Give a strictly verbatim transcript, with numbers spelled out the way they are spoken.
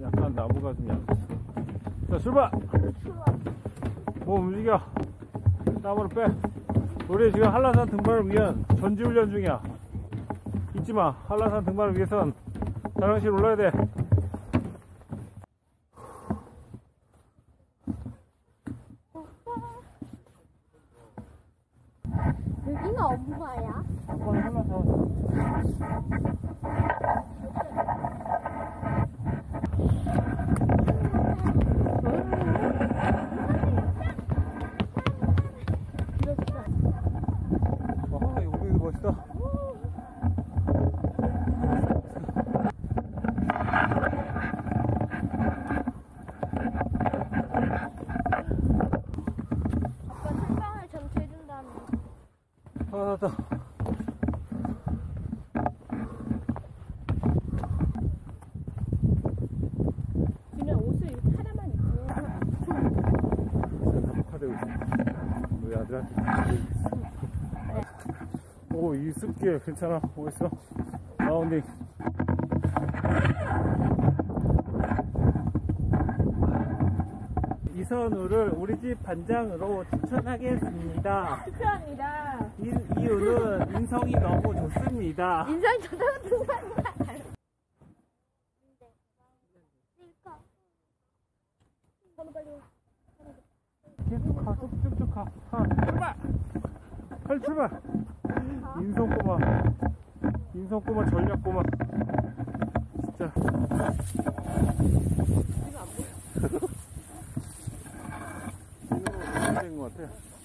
약간 나무가 좀 약해. 자, 출발! 몸 움직여. 땀으로 빼. 우리 지금 한라산 등반을 위한 전지훈련 중이야. 잊지마. 한라산 등반을 위해선 자랑실 올라야 돼. 여기가 엄마야? 엄마 한라산. 아, 나왔다. 그냥 옷을 이렇게 하나만 입고. 우리 아들한테. 오, 이 습기에 괜찮아. 보겠어? 라운딩. 이선우를 우리 집 반장으로 추천하겠습니다. 추천합니다. 이, 이유는 인성이 너무 좋습니다. 인성이 너무 좋습니다. 계속 가, 쭉쭉 가. 가, 출발! 빨리 출발! 인성 꼬마. 인성 꼬마, 전략 꼬마. 진짜. 이거 안 보여. 이거 안 된 것 같아.